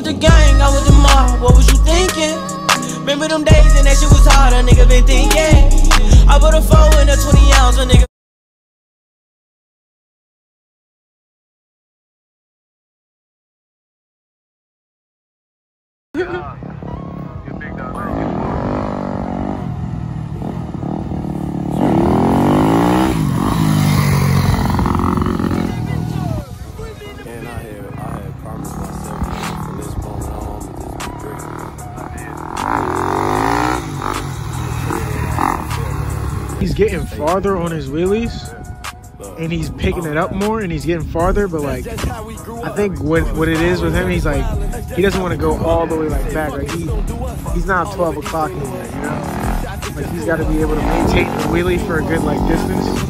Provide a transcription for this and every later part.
with the gang, I was the mob, what was you thinking? Remember them days and that shit was hard, a nigga been thinking. I put a 4 in a 20 ounce, a nigga. He's getting farther on his wheelies, and he's picking it up more, and he's getting farther. But like, I think what it is with him, he's like, he doesn't want to go all the way like back. Like he's not 12 o'clock anymore, you know. Like he's got to be able to maintain the wheelie for a good like distance.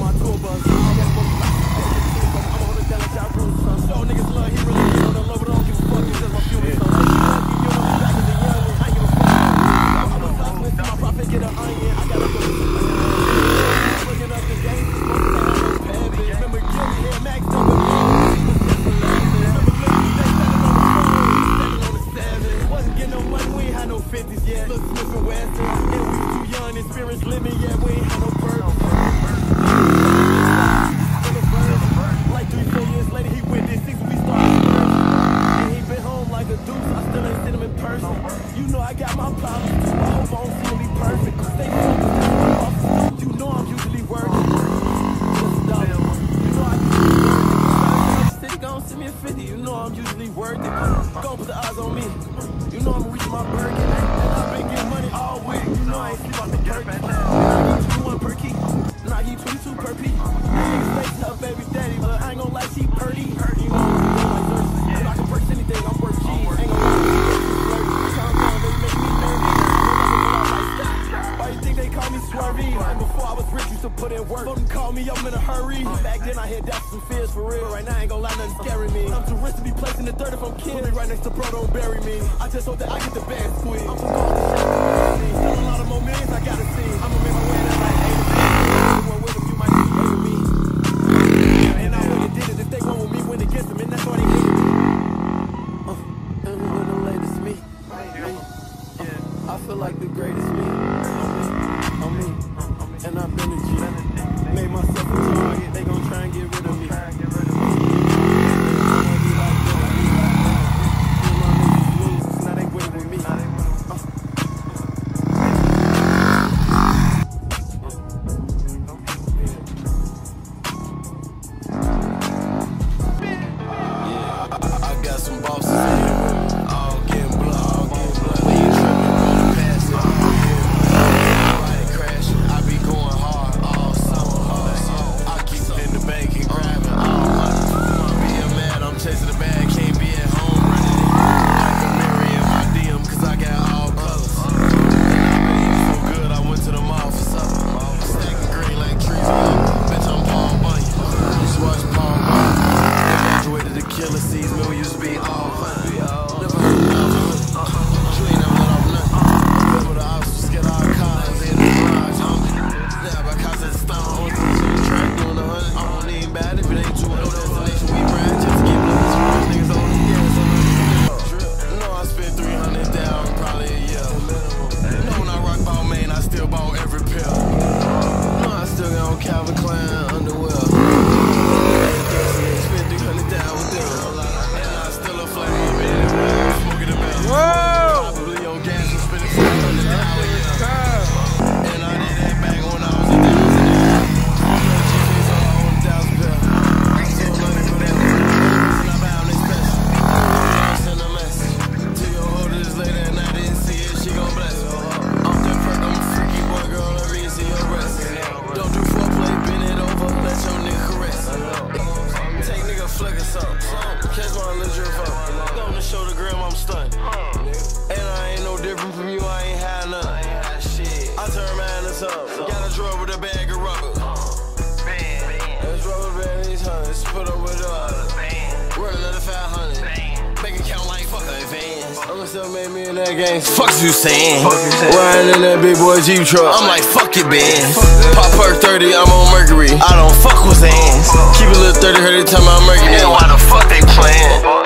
Riding in that big boy Jeep truck, I'm like fuck it, Benz. Pop her 30, I'm on Mercury. I don't fuck with Zans. Keep a little 30 every time I'm Mercury. Man, why the fuck they playing?